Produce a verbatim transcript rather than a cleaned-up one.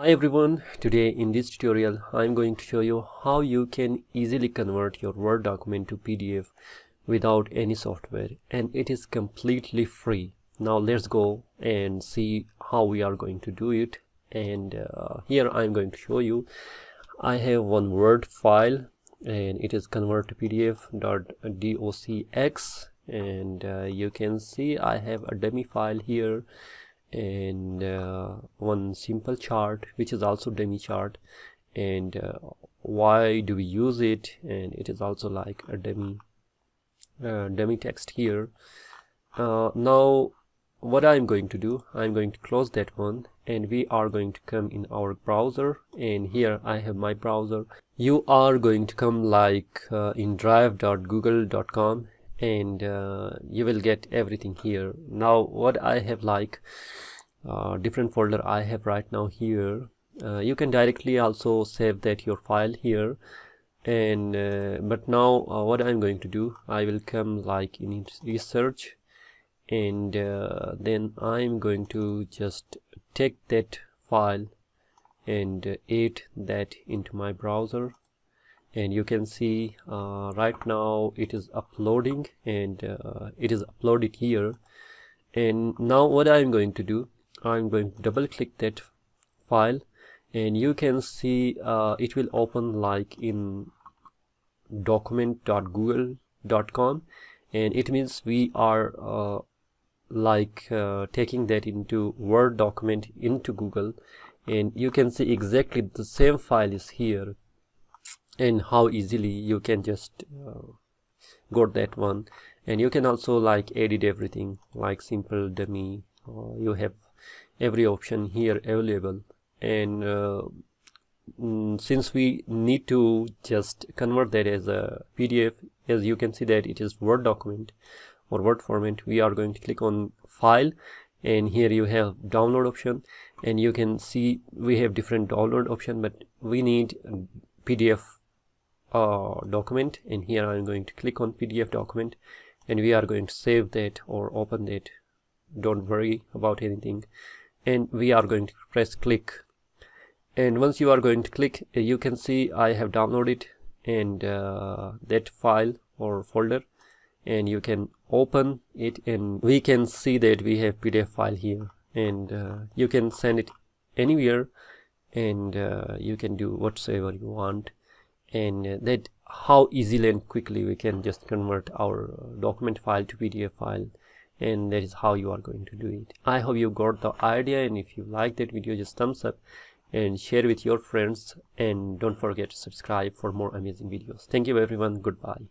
Hi everyone, today in this tutorial I'm going to show you how you can easily convert your Word document to P D F without any software, and it is completely free. Now let's go and see how we are going to do it. And uh, here I'm going to show you I have one Word file and it is convert to P D F dot docx, and uh, you can see I have a dummy file here and uh, one simple chart which is also dummy chart, and uh, why do we use it, and it is also like a dummy uh, dummy text here. Uh, now what I'm going to do, I'm going to close that one and we are going to come in our browser, and here I have my browser. You are going to come like uh, in drive dot google dot com, and uh, you will get everything here. Now what I have like uh, different folder I have right now here. Uh, you can directly also save that your file here, and uh, but now uh, what I'm going to do, I will come like in research, and uh, then I'm going to just take that file and uh, add that into my browser. And you can see uh, right now it is uploading, and uh, it is uploaded here. And now what I'm going to do, I'm going to double click that file, and you can see uh, it will open like in document dot google dot com, and it means we are uh, like uh, taking that into Word document into Google, and you can see exactly the same file is here. And how easily you can just uh, go that one, and you can also like edit everything like simple dummy. Uh, you have every option here available, and uh, mm, since we need to just convert that as a P D F, as you can see that it is Word document or Word format, we are going to click on file, and here you have download option, and you can see we have different download option, but we need P D F Uh, document, and here I'm going to click on P D F document, and we are going to save that or open that. Don't worry about anything, and we are going to press click, and once you are going to click, you can see I have downloaded and uh, that file or folder, and you can open it, and we can see that we have P D F file here, and uh, you can send it anywhere, and uh, you can do whatsoever you want. And that how easily and quickly we can just convert our document file to P D F file, and that is how you are going to do it. I hope you got the idea, and if you like that video, just thumbs up and share with your friends, and don't forget to subscribe for more amazing videos. Thank you everyone, goodbye.